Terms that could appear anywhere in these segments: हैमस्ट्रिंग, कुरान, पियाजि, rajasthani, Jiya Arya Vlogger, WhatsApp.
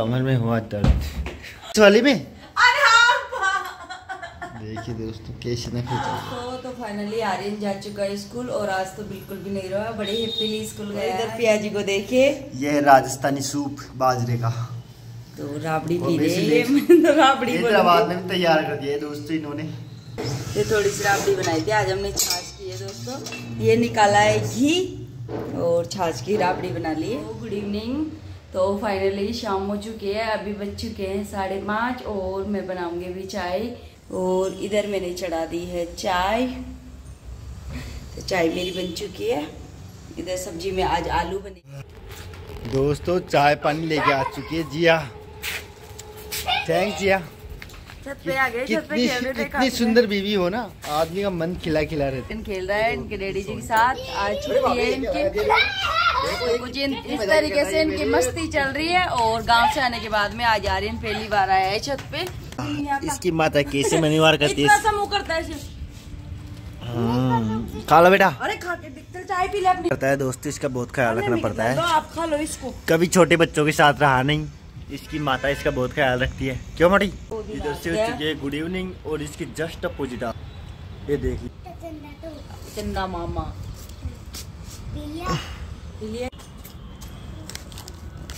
कमर में हुआ दर्द वाली में। देखिए दोस्तों कैसे ना तो फाइनली आर्यन जा चुका है स्कूल और आज तो बिल्कुल भी नहीं रहा, बड़े हैप्पीली स्कूल गए। इधर पियाजी को देखिए, यह राजस्थानी सूप बाजरे का, तो राबड़ी पी रहे हैं। तो राबड़ी हैदराबाद में तैयार कर दिया है दोस्तों इन्होंने। ये थोड़ी सी राबड़ी बनाई थी, आज हमने छाछ की है दोस्तों, ये निकाला है घी और छाछ की राबड़ी बना ली है। गुड इवनिंग, तो फाइनली शाम हो चुकी है, अभी बज चुके हैं 5:30 और मैं बनाऊंगी अभी चाय। और इधर मैंने चढ़ा दी है चाय, तो चाय मेरी बन चुकी है। इधर सब्जी में आज आलू बने। दोस्तों चाय पानी लेके आ चुकी है जिया। थैंक्स जिया। छत पे आ गए, छत पे खेल रहे थे। कितनी सुंदर बीवी हो ना, आदमी का मन खिला खिला रहता है। खेल रहा है इनके डैडी जी के साथ, आज छुट्टी है इनकी। कुछ इस तरीके से इनकी मस्ती चल रही है। और गांव से आने के बाद में आज आर्यन पहली बार आया है छत पे। इसकी माता कैसे मनीवार करती है, इतना करता है। खा लो बेटा, अरे खा के दिखते चाय पी ले अपनी। करता है दोस्तों, इसका बहुत ख्याल रखना पड़ता है। आप खा लो इसको, कभी छोटे बच्चों के साथ रहा नहीं। इसकी माता इसका बहुत ख्याल रखती है, क्यों मोटी। इधर से हो चुकी है गुड इवनिंग और इसकी जस्ट अपोजिट ये देख ली चंदा मामा।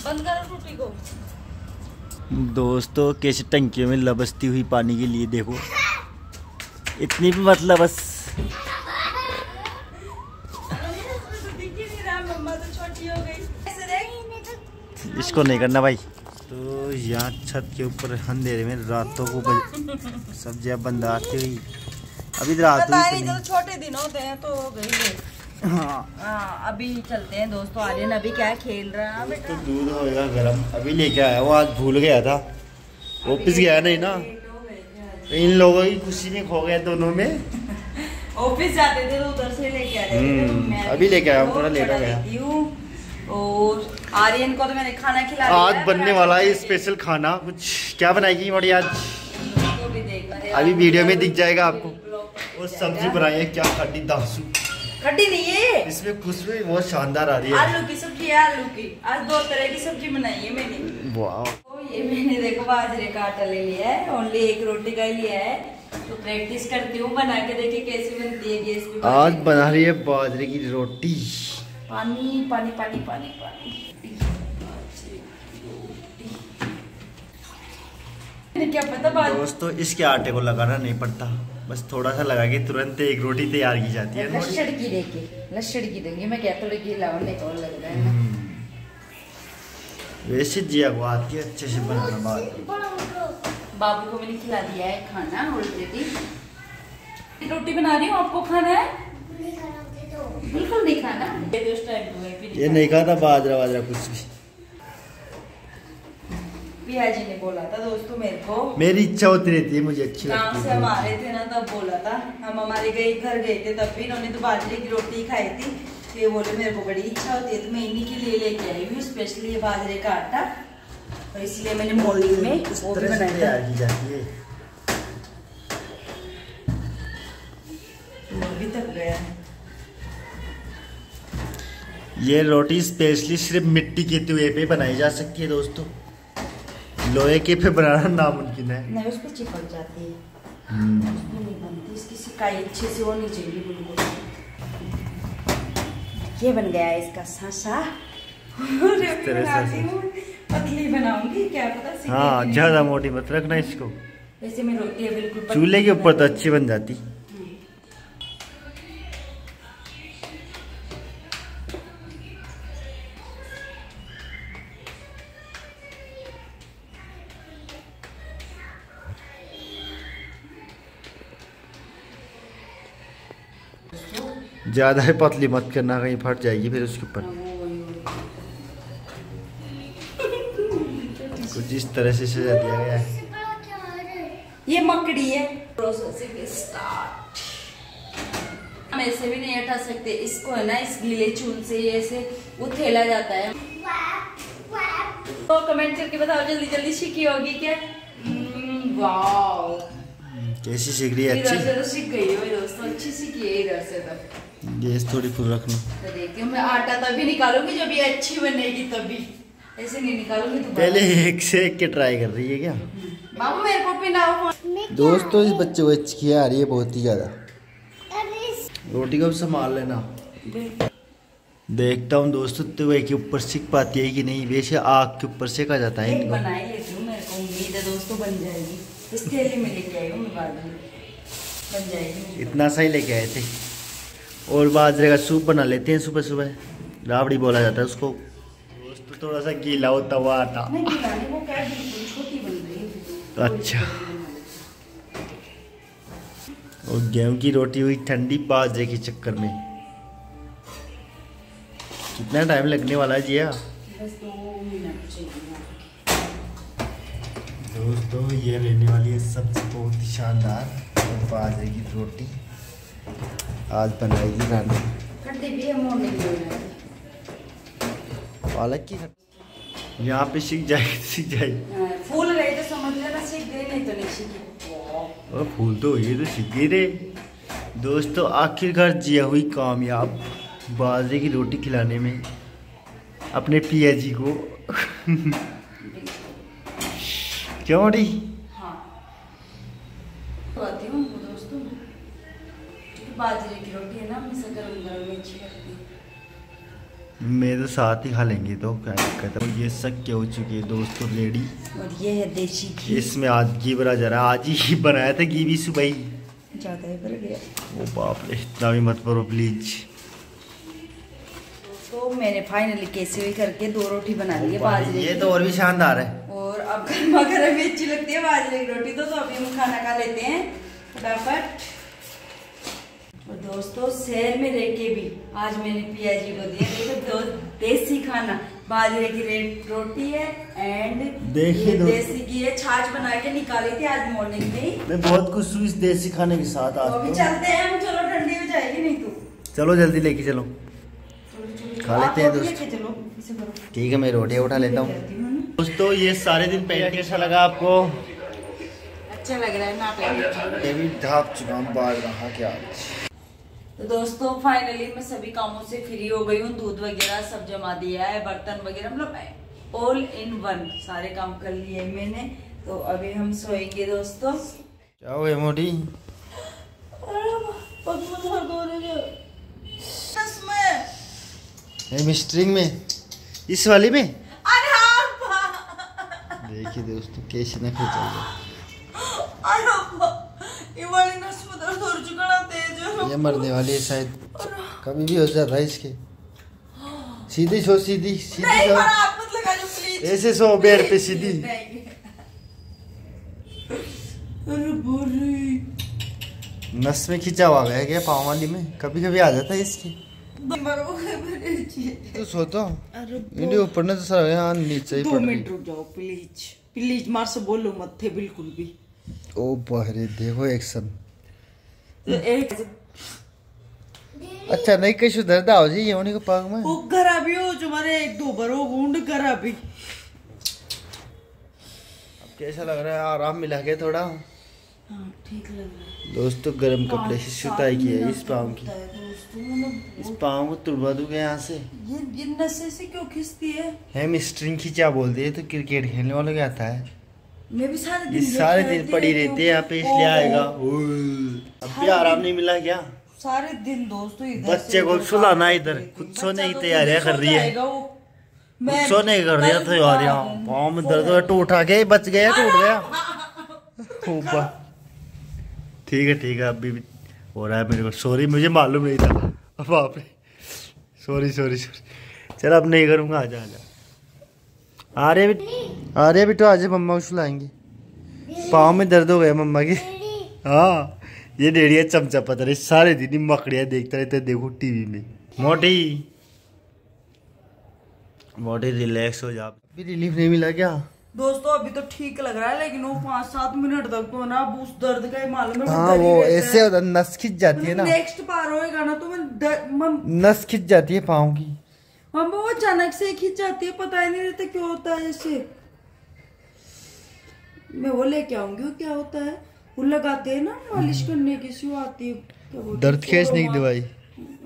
बंद कर रोटी को। दोस्तों कैसे टंकियों में लबसती हुई पानी के लिए, देखो इतनी भी मत लबस। इसको नहीं करना भाई। तो यहाँ छत के ऊपर अंधेरे में रातों को सब्जियां बंद आती हुई, अभी रात छोटे दिन होते हैं तो हो गई। हाँ अभी चलते हैं दोस्तों। आर्यन अभी क्या खेल रहा है बेटा, तो दूध होगा गरम, अभी लेके आया वो, आज भूल गया था, ऑफिस गया नहीं ना। इन लोगों की खुशी में खो गया दोनों में। ऑफिस जाते थे तो उधर से लेके आते थे, अभी लेके आया थोड़ा लेट हो गया। और आर्यन को तो मैंने खाना खिलाया। आज बनने वाला है स्पेशल खाना, कुछ क्या बनाएगी मोड़ी आज, अभी वीडियो में दिख जाएगा आपको। और सब्जी बनाई है क्या, खट्टी दासू खट्टी नहीं है, इसमें खुशबू बहुत शानदार आ रही है। आलू की सब्जी है, आलू की आज 2 तरह की सब्जी बनाई है मैंने। वाह, तो ये मैंने देखो बाजरे का आटा ले लिया है, ओनली 1 रोटी का ही लिया है। तो प्रैक्टिस करती हूँ बना के, देखिए कैसी बनती है गैस पे। आज बना रही है बाजरे की रोटी। पानी पानी पानी पानी पानी, क्या पता दोस्तों इसके आटे को लगाना नहीं पड़ता, बस थोड़ा सा लगा के तुरंत 1 रोटी तैयार की जाती है। लस्सड़ की देके, लस्सड़ की दूंगी मैं, क्या थोड़ी घी लगाने और लग रहा है ना। वैसे जिया को आती है अच्छे से बनाना। बात बाबू को मैंने खिला दिया है खाना ऑलरेडी। रोटी बना रही हूँ, आपको खाना है बिल्कुल नहीं खाना। ये नहीं खाता बाजरा वाजरा कुछ भी। पिया जी ने बोला था दोस्तों मेरे को, मेरी इच्छा होती रहती है, मुझे अच्छी लगती है। से हम आ रहे थे ना तब बोला था, हम हमारे घर गए थे तब भी इन्होंने तो बाजरे की रोटी खाई थी। तो ये बोले मेरे को बड़ी इच्छा होती है, तो मैं इन्हीं के लिए लेके आई हूँ स्पेशली ये बाजरे का आटा। और इसलिए मैंने मोल्डिंग में वो भी बनाया है। भी तक गया है ये रोटी, स्पेशली सिर्फ मिट्टी के तवे पे बनाई जा सकती है दोस्तों, लोहे के पे बनाना नामुमकिन है। नहीं उसको चिपक जाती है, उसमें नहीं बनती, इसकी सिकाई अच्छे से होनी चाहिए बिल्कुल। ये बन गया है इसका सासा। पतली बनाऊंगी, क्या पता। हाँ ज्यादा मोटी मत रखना इसको, वैसे मैं रोटी है बिल्कुल चूल्हे के ऊपर तो अच्छी बन जाती। ज्यादा ही पतली मत करना, कहीं फट जाएगी फिर उसके ऊपर। कुछ इस तरह से सजा दिया गया है। ये मकड़ी है। Processing start. हम ऐसे भी नहीं हटा सकते इसको है ना, इस गीले चूल से ऐसे उथेला जाता है। तो कमेंट करके बताओ जल्दी जल्दी, सीखी होगी क्या। वाओ कैसी सीख रही है, अच्छी तो सीख गई है दोस्तों, अच्छी सीखी है इधर से। तब गैस थोड़ी फुल रखना, तो देखती हूँ मैं आटा तभी निकालूंगी जब ये अच्छी बनेगी तभी। ऐसे नहीं निकालूंगी तो पहले एक से एक के ट्राई कर रही है क्या बाबू मेरे को पिलाओ। दोस्तों इस बच्चे को चिया आ रही है बहुत ही ज्यादा। रोटी को संभाल लेना। देखता हूँ दोस्तों तो एक ऊपर सीख पाती है कि नहीं। वैसे आग के ऊपर सेका जाता है। बनाई लेती हूँ, मेरे को उम्मीद है दोस्तों बन जाएगी। इसके लिए मैं लेके आई हूँ, बन जाएगी। इतना सही लेके आए थे। और बाजरे का सूप बना लेते हैं सुबह सुबह, राबड़ी बोला जाता है उसको। दोस्तों थोड़ा सा गीला होता हुआ आटा। अच्छा और गेहूं की रोटी हुई ठंडी बाजरे के चक्कर में। कितना टाइम लगने वाला है जिया? बस 2 मिनट चाहिए। दोस्तों ये रहने वाली है सब्जी बहुत ही शानदार और बाजरे की रोटी आज बनाएगी रानी। पालक की यहाँ पे सीख जाएगी, सीख जाएगी। फूल गई तो समझ लेना सीख गई, नहीं तो नहीं सीखी। और फूल तो ये तो सीखे रे। दोस्तों आखिरकार जिया हुई कामयाब बाजरे की रोटी खिलाने में अपने पिया जी को। क्यों डी? हाँ। दोस्तों बाजरे की रोटी है ना गर्म-गर्म अच्छी लगती है। मैं तो साथ ही खा लेंगे तो क्या दिक्कत है। ये सब क्या हो चुकी है दोस्तों रेडी। और ये है देसी घी, इसमें आज घी भरा जा रहा है। आज ही बनाया था घी भी सुबह ही, ज़्यादा ही भर गया। वो बाप रे, इतना भी मत करो प्लीज। तो मैंने फाइनली कैसे भी करके 2 रोटी बना ली है बाजरे। ये तो और भी शानदार है। और अब गर्मा गर्म भी अच्छी लगती है बाजरे की रोटी। तो अभी हम खाना खा लेते हैं फटाफट। और दोस्तों शहर में रह के भी आज मैंने पिया जी को दिया देखो देसी खाना। बाजरे की रोटी है एंड देखिए देसी घी है। छाछ बना के निकाली थी आज मॉर्निंग में। मैं बहुत खुश हूँ इस देसी खाने के साथ। आज चलते हैं हम, चलो ठंडी हो जाएगी नहीं तो। चलो जल्दी लेके चलो, खा लेते हैं दोस्तों। ठीक है मैं रोटियाँ उठा लेता हूँ। दोस्तों ये सारे दिन पहले कैसा लगा आपको? अच्छा लग रहा है ना? पहले ढाप चुका हूँ बाहर रहा क्या। तो दोस्तों फाइनली मैं सभी कामों से फ्री हो गई हूँ। दूध वगैरह सब जमा दिया है, बर्तन वगैरह मतलब ऑल इन वन सारे काम कर लिए मैंने। तो अभी हम सोएंगे दोस्तों। क्या हुआ मोदी? मिस्ट्रिंग में इस वाली में देखिए दोस्तों कैसे ना खींचा। ये मरने वाली है शायद, कभी भी हो जाता है इसके। सीधी सो, सीधी सीधी सो, ऐसे सो बेड पे सीधी। नस में खींचा हुआ गया क्या पाँव वाली में? कभी कभी आ जाता है इसके। तो सो तो ऊपर ना तो सारा यहाँ नीचे ही पड़। 2 मिनट रुक जाओ प्लीज प्लीज, मार से बोलो मत थे बिल्कुल भी। ओ बहरे देखो एक सब तो एक अच्छा नहीं कहीं सुधरता हो जी। ये होने को पाग में वो घरा भी हो जो हमारे 1-2 बार गूंड घरा भी। अब कैसा लग रहा है? आराम मिला के थोड़ा ठीक लग रहा है। दोस्तों गर्म कपड़े से सुताई की है इस पाँव की। इस पाँव को तुड़वा दूंगा यहाँ से। ये नशे से क्यों खींचती है? हैमस्ट्रिंग खींचा बोलते हैं तो क्रिकेट खेलने वालों क्या आता है। मैं भी सारे दिन पड़ी रहती है यहाँ पे इसलिए आएगा। अब भी आराम नहीं मिला क्या? सारे दिन दोस्तों बच्चे को सुलाना, इधर कुछ सोने की तैयारियाँ कर रही है। सोने की कर रही है तैयारियाँ। पाँव में दर्द टूट के बच गया, टूट गया। ठीक है ठीक है, अभी हो रहा है मेरे को। सॉरी मुझे मालूम नहीं था। अब आपने सॉरी सॉरी सॉरी। चल अब नहीं करूँगा। आजा आजा आ रहे बेटो, आज मम्मा को सुलाएंगे। पाँव में दर्द हो गया मम्मा के। हाँ ये डेढ़िया चमचा पता रही सारे दिन ही मकड़ियाँ देखता रहता है। देखो टीवी में मोटी मोटी रिलैक्स हो जा। अभी रिलीफ नहीं मिला क्या? दोस्तों अभी तो ठीक लग रहा है लेकिन वो 5-7 मिनट तक तो ना उस दर्द का ही मालूम है। हाँ वो ऐसे होता है, नस खिंच जाती है ना। नेक्स्ट पार होएगा ना तो नस खिंच जाती है पाँव की। हम वो अचानक से खिंच जाती है, पता ही नहीं रहता क्यों होता है ऐसे। मैं वो लेके आऊंगी क्या होता है वो लगाते है ना मालिश करने की। आती है दर्द खींचने की दवाई।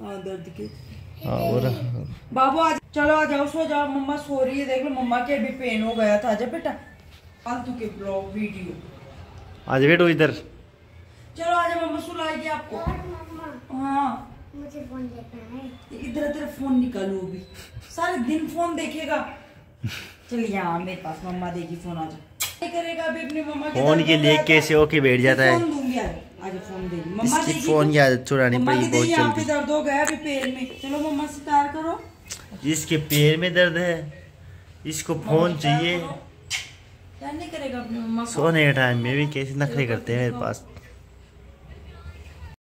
हाँ दर्द खींच और बाबू आज चलो आ जाओ, सो जाओ, मम्मा सो रही है। देख लो मम्मा के अभी पेन हो गया था। आजा बेटा, फालतू के ब्लॉग वीडियो आज बेटो इधर चलो आजा, मम्मा सुलाएगी आपको। हाँ मुझे फोन देखना है, इधर तेरा फोन निकालो, अभी सारे दिन फोन देखेगा। चलिए यहाँ मेरे पास मम्मा देगी फोन, आजा करेगा अभी अपनी मम्मा के फोन के लिए कैसे होके बैठ जाता है। फोन दूंगी आजा, फोन देगी मम्मा देगी, फोन की आदत छुड़ानी पड़ेगी बहुत जल्दी। यहाँ पे दर्द हो गया अभी पैर में, चलो मम्मा से प्यार करो। इसके पैर में दर्द है, इसको फोन चाहिए। सोने के टाइम में भी कैसे नखरे करते हैं मेरे पास।